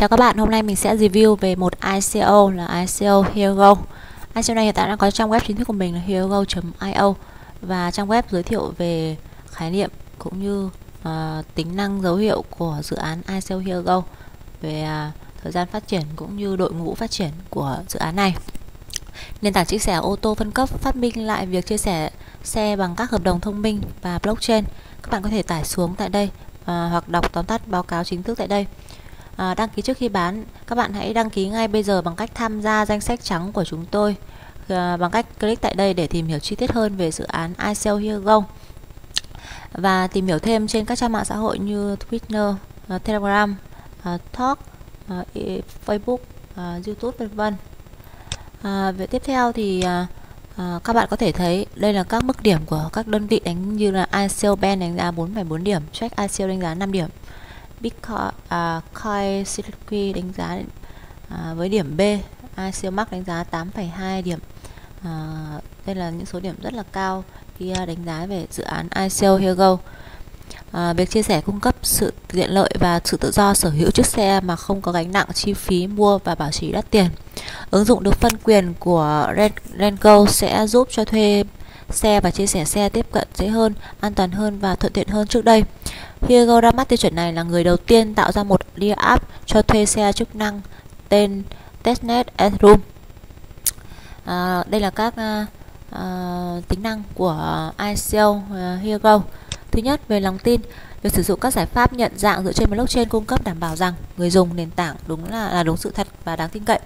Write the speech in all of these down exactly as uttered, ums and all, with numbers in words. Chào các bạn, hôm nay mình sẽ review về một i xê o là i xê o HeroGo. i xê o này hiện tại đang có trong web chính thức của mình là hero go chấm i o, và trong web giới thiệu về khái niệm cũng như uh, tính năng dấu hiệu của dự án i xê o HeroGo, về uh, thời gian phát triển cũng như đội ngũ phát triển của dự án này. Nền tảng chia sẻ ô tô phân cấp phát minh lại việc chia sẻ xe bằng các hợp đồng thông minh và blockchain. Các bạn có thể tải xuống tại đây uh, hoặc đọc tóm tắt báo cáo chính thức tại đây. À, đăng ký trước khi bán, các bạn hãy đăng ký ngay bây giờ bằng cách tham gia danh sách trắng của chúng tôi à, bằng cách click tại đây để tìm hiểu chi tiết hơn về dự án i xê o HeroGo và tìm hiểu thêm trên các trang mạng xã hội như Twitter, à, Telegram, à, Talk, à, Facebook, à, YouTube vân vân. À, về tiếp theo thì à, à, các bạn có thể thấy đây là các mức điểm của các đơn vị đánh, như là i xê o Ben đánh giá bốn phẩy bốn điểm, Check i xê o đánh giá năm điểm, Bitcoin uh, Coin Circuit đánh giá uh, với điểm B, i xê o Max đánh giá tám phẩy hai điểm. Uh, đây là những số điểm rất là cao khi uh, đánh giá về dự án i xê o HeroGo. Uh, việc chia sẻ cung cấp sự tiện lợi và sự tự do sở hữu chiếc xe mà không có gánh nặng chi phí mua và bảo trì đắt tiền. Ứng dụng được phân quyền của RentGo sẽ giúp cho thuê xe và chia sẻ xe tiếp cận dễ hơn, an toàn hơn và thuận tiện hơn trước đây. HeroGo ra mắt tiêu chuẩn này là người đầu tiên tạo ra một đĩa app cho thuê xe chức năng tên Testnet Room. À, đây là các à, à, tính năng của i xê o à, HeroGo. Thứ nhất, về lòng tin, việc sử dụng các giải pháp nhận dạng dựa trên blockchain cung cấp đảm bảo rằng người dùng nền tảng đúng là, là đúng sự thật và đáng tin cậy.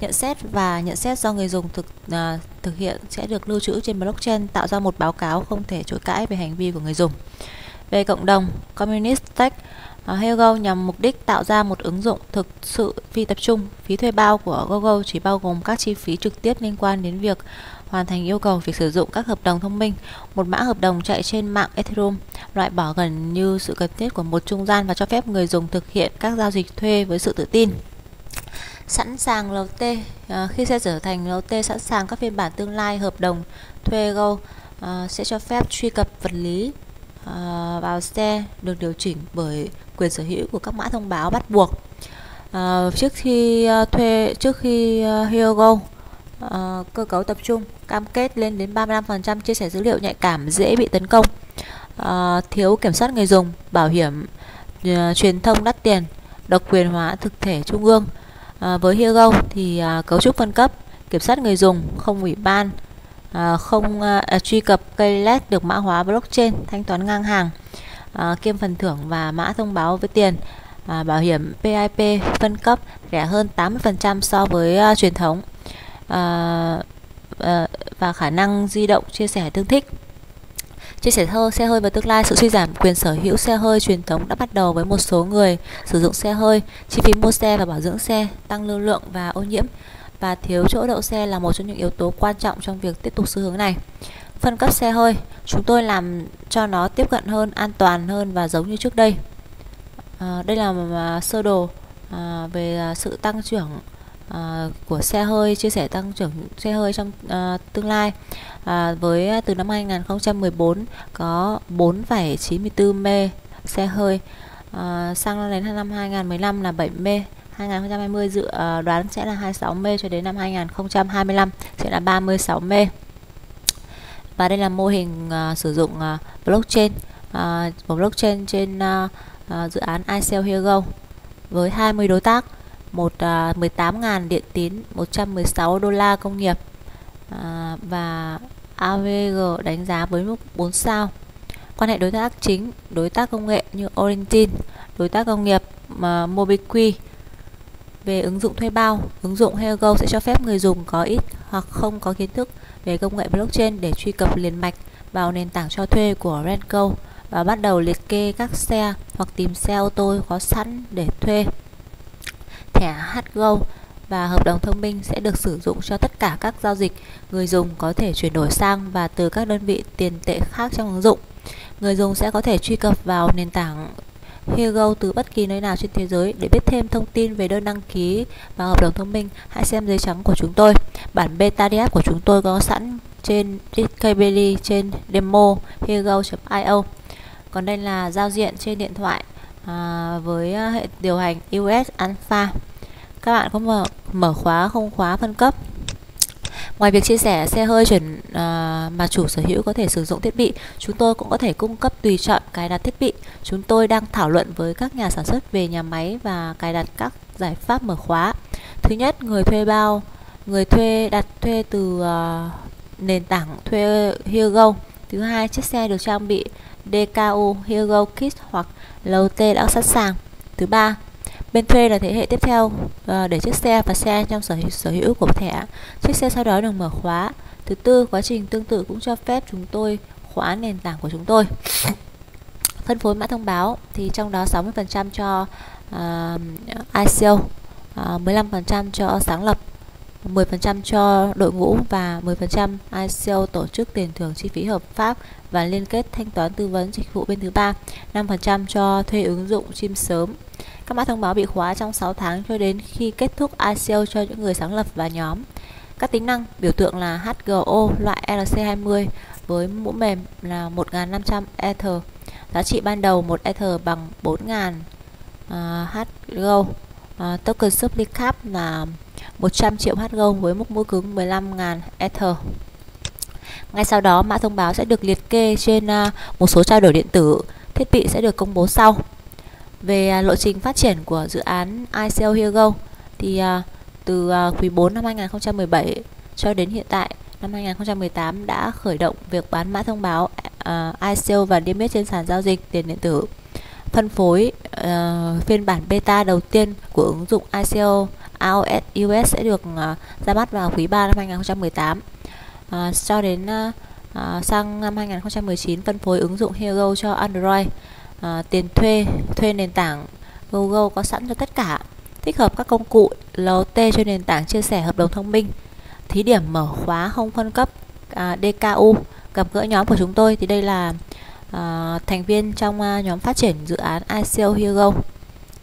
Nhận xét và nhận xét do người dùng thực à, thực hiện sẽ được lưu trữ trên blockchain, tạo ra một báo cáo không thể chối cãi về hành vi của người dùng. Về cộng đồng, Community Tech, uh, HeroGo nhằm mục đích tạo ra một ứng dụng thực sự phi tập trung. Phí thuê bao của Google chỉ bao gồm các chi phí trực tiếp liên quan đến việc hoàn thành yêu cầu việc sử dụng các hợp đồng thông minh, một mã hợp đồng chạy trên mạng Ethereum, loại bỏ gần như sự cần thiết của một trung gian và cho phép người dùng thực hiện các giao dịch thuê với sự tự tin. Sẵn sàng lờ tê, uh, khi xe trở thành lờ tê sẵn sàng, các phiên bản tương lai hợp đồng thuê Go uh, sẽ cho phép truy cập vật lý Uh, vào xe được điều chỉnh bởi quyền sở hữu của các mã thông báo bắt buộc. Uh, trước khi uh, thuê trước khi uh, HeroGo uh, cơ cấu tập trung cam kết lên đến ba mươi lăm phần trăm chia sẻ dữ liệu nhạy cảm dễ bị tấn công, uh, thiếu kiểm soát người dùng, bảo hiểm uh, truyền thông đắt tiền, độc quyền hóa thực thể trung ương. Uh, với HeroGo thì uh, cấu trúc phân cấp kiểm soát người dùng, không ủy ban, À, không à, truy cập cây led được mã hóa blockchain, thanh toán ngang hàng, à, kiêm phần thưởng và mã thông báo với tiền, à, bảo hiểm pê i pê phân cấp rẻ hơn tám mươi phần trăm so với à, truyền thống, à, à, và khả năng di động chia sẻ tương thích. Chia sẻ thơ xe hơi và tương lai, sự suy giảm quyền sở hữu xe hơi truyền thống đã bắt đầu với một số người sử dụng xe hơi. Chi phí mua xe và bảo dưỡng xe tăng, lưu lượng và ô nhiễm và thiếu chỗ đậu xe là một trong những yếu tố quan trọng trong việc tiếp tục xu hướng này. Phân cấp xe hơi, chúng tôi làm cho nó tiếp cận hơn, an toàn hơn và giống như trước đây. À, đây là mà sơ đồ à, về sự tăng trưởng à, của xe hơi, chia sẻ tăng trưởng xe hơi trong à, tương lai. À, với từ năm hai nghìn không trăm mười bốn có bốn phẩy chín mươi tư mê xe hơi, à, sang đến năm hai nghìn không trăm mười lăm là bảy mê. hai nghìn không trăm hai mươi dự đoán sẽ là hai mươi sáu mê, cho đến năm hai nghìn không trăm hai mươi lăm sẽ là ba mươi sáu mê. Và đây là mô hình uh, sử dụng uh, blockchain uh, của blockchain trên uh, uh, dự án i xê o HeroGo với hai mươi đối tác, một uh, mười tám nghìn điện tín, một trăm mười sáu đô la công nghiệp, uh, và a vê giê đánh giá với mức bốn sao. Quan hệ đối tác chính, đối tác công nghệ như Origin, đối tác công nghiệp uh, MobiQ. Về ứng dụng thuê bao, ứng dụng HeroGo sẽ cho phép người dùng có ít hoặc không có kiến thức về công nghệ blockchain để truy cập liền mạch vào nền tảng cho thuê của RentGo và bắt đầu liệt kê các xe hoặc tìm xe ô tô có sẵn để thuê. Thẻ HGo và hợp đồng thông minh sẽ được sử dụng cho tất cả các giao dịch. Người dùng có thể chuyển đổi sang và từ các đơn vị tiền tệ khác trong ứng dụng. Người dùng sẽ có thể truy cập vào nền tảng HeroGo từ bất kỳ nơi nào trên thế giới. Để biết thêm thông tin về đơn đăng ký và hợp đồng thông minh, hãy xem giấy trắng của chúng tôi. Bản beta đê ép của chúng tôi có sẵn trên Discovery trên demo hero chấm i o. Còn đây là giao diện trên điện thoại à, với hệ điều hành iOS Alpha. Các bạn có mở, mở khóa không khóa phân cấp. Ngoài việc chia sẻ xe hơi chuyển à, mà chủ sở hữu có thể sử dụng thiết bị, chúng tôi cũng có thể cung cấp tùy chọn cài đặt thiết bị. Chúng tôi đang thảo luận với các nhà sản xuất về nhà máy và cài đặt các giải pháp mở khóa. Thứ nhất, người thuê bao, người thuê đặt thuê từ à, nền tảng thuê HereGo. Thứ hai, chiếc xe được trang bị đê ca u HereGo Kit hoặc lờ tê đã sẵn sàng. Thứ ba, bên thuê là thế hệ tiếp theo để chiếc xe và xe trong sở hữu, sở hữu của thẻ. Chiếc xe sau đó được mở khóa. Thứ tư, quá trình tương tự cũng cho phép chúng tôi khóa nền tảng của chúng tôi. Phân phối mã thông báo thì trong đó sáu mươi phần trăm cho uh, i xê o, uh, mười lăm phần trăm cho sáng lập, mười phần trăm cho đội ngũ và mười phần trăm i xê o tổ chức tiền thưởng chi phí hợp pháp và liên kết thanh toán tư vấn dịch vụ bên thứ ba, năm phần trăm cho thuê ứng dụng chim sớm. Các mã thông báo bị khóa trong sáu tháng cho đến khi kết thúc i xê o cho những người sáng lập và nhóm. Các tính năng biểu tượng là hát giê o loại e lờ xê hai mươi với mũ mềm là một nghìn năm trăm Ether. Giá trị ban đầu một Ether bằng bốn nghìn uh, hát giê o. Uh, token Supplicap là một trăm triệu hát giê o với mức mũi cứng mười lăm nghìn Ether. Ngay sau đó, mã thông báo sẽ được liệt kê trên uh, một số trao đổi điện tử. Thiết bị sẽ được công bố sau. Về lộ trình phát triển của dự án i xê o HereGo thì uh, từ uh, quý bốn năm hai nghìn không trăm mười bảy cho đến hiện tại năm hai nghìn không trăm mười tám đã khởi động việc bán mã thông báo uh, i xê o và niêm yết trên sàn giao dịch tiền điện tử. Phân phối uh, phiên bản beta đầu tiên của ứng dụng i xê o iOS u ét sẽ được uh, ra mắt vào quý ba năm hai nghìn không trăm mười tám. Uh, cho đến uh, uh, sang năm hai nghìn không trăm mười chín phân phối ứng dụng HereGo cho Android. À, tiền thuê, thuê nền tảng Google có sẵn cho tất cả. Tích hợp các công cụ lờ tê cho nền tảng chia sẻ hợp đồng thông minh. Thí điểm mở khóa không phân cấp à, đê ca u. Gặp gỡ nhóm của chúng tôi thì đây là à, thành viên trong à, nhóm phát triển dự án i xê o HereGo.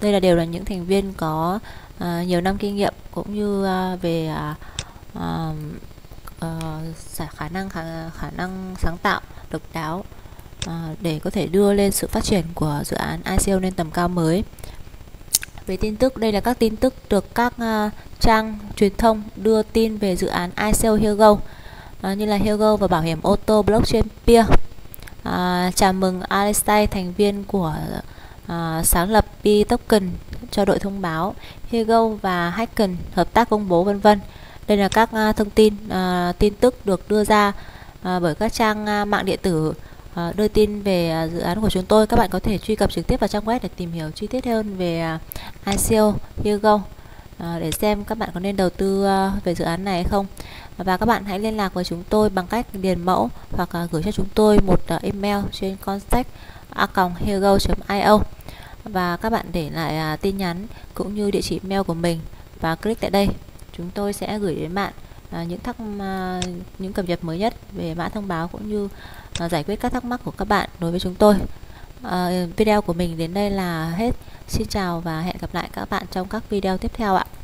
Đây là đều là những thành viên có à, nhiều năm kinh nghiệm cũng như à, về à, à, à, khả năng khả, khả năng sáng tạo độc đáo để có thể đưa lên sự phát triển của dự án i xê o lên tầm cao mới. Về tin tức, đây là các tin tức được các uh, trang truyền thông đưa tin về dự án i xê o HereGo, uh, như là HereGo và bảo hiểm ô tô blockchain Peer. Uh, chào mừng Alistair, thành viên của uh, sáng lập P-Token cho đội thông báo HereGo và Hacken hợp tác công bố vân vân. Đây là các uh, thông tin uh, tin tức được đưa ra uh, bởi các trang uh, mạng điện tử đưa tin về dự án của chúng tôi. Các bạn có thể truy cập trực tiếp vào trang web để tìm hiểu chi tiết hơn về i xê o HereGo để xem các bạn có nên đầu tư về dự án này hay không. Và các bạn hãy liên lạc với chúng tôi bằng cách điền mẫu hoặc gửi cho chúng tôi một email trên contact a còng herego chấm i o và các bạn để lại tin nhắn cũng như địa chỉ mail của mình và click tại đây. Chúng tôi sẽ gửi đến bạn những thắc những cập nhật mới nhất về mã thông báo cũng như giải quyết các thắc mắc của các bạn đối với chúng tôi. À, video của mình đến đây là hết. Xin chào và hẹn gặp lại các bạn trong các video tiếp theo ạ.